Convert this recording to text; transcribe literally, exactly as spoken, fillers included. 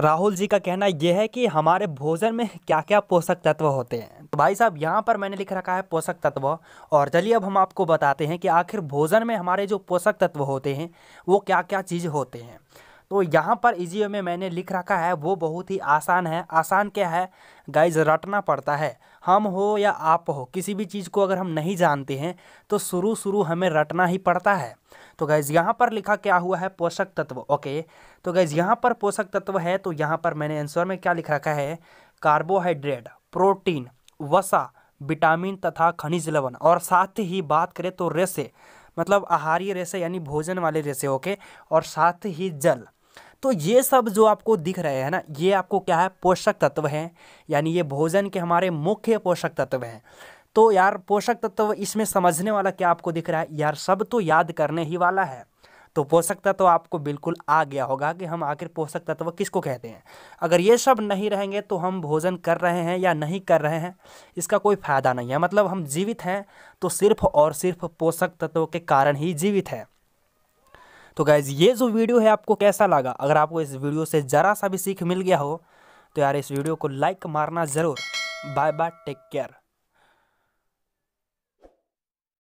राहुल जी का कहना यह है कि हमारे भोजन में क्या क्या पोषक तत्व होते हैं। तो भाई साहब यहाँ पर मैंने लिख रखा है पोषक तत्व, और चलिए अब हम आपको बताते हैं कि आखिर भोजन में हमारे जो पोषक तत्व होते हैं वो क्या क्या चीज़ होते हैं। तो यहाँ पर इजी में मैंने लिख रखा है, वो बहुत ही आसान है। आसान क्या है गाइज, रटना पड़ता है। हम हो या आप हो, किसी भी चीज़ को अगर हम नहीं जानते हैं तो शुरू शुरू हमें रटना ही पड़ता है। तो गाइज यहाँ पर लिखा क्या हुआ है, पोषक तत्व। ओके तो गाइज यहाँ पर पोषक तत्व है, तो यहाँ पर मैंने आंसर में क्या लिख रखा है, कार्बोहाइड्रेट, प्रोटीन, वसा, विटामिन तथा खनिज लवण, और साथ ही बात करें तो रेशे, मतलब आहारीय रेशे यानी भोजन वाले रेशे। ओके और साथ ही जल। तो ये सब जो आपको दिख रहे हैं ना, ये आपको क्या है, पोषक तत्व हैं, यानी ये भोजन के हमारे मुख्य पोषक तत्व हैं। तो यार पोषक तत्व इसमें समझने वाला क्या आपको दिख रहा है यार, सब तो याद करने ही वाला है। तो पोषक तत्व आपको बिल्कुल आ गया होगा कि हम आखिर पोषक तत्व किसको कहते हैं। अगर ये सब नहीं रहेंगे तो हम भोजन कर रहे हैं या नहीं कर रहे हैं, इसका कोई फायदा नहीं है। मतलब हम जीवित हैं तो सिर्फ और सिर्फ पोषक तत्वों के कारण ही जीवित हैं। तो गाइज ये जो वीडियो है आपको कैसा लगा, अगर आपको इस वीडियो से ज़रा सा भी सीख मिल गया हो तो यार इस वीडियो को लाइक मारना ज़रूर। Bye bye, take care.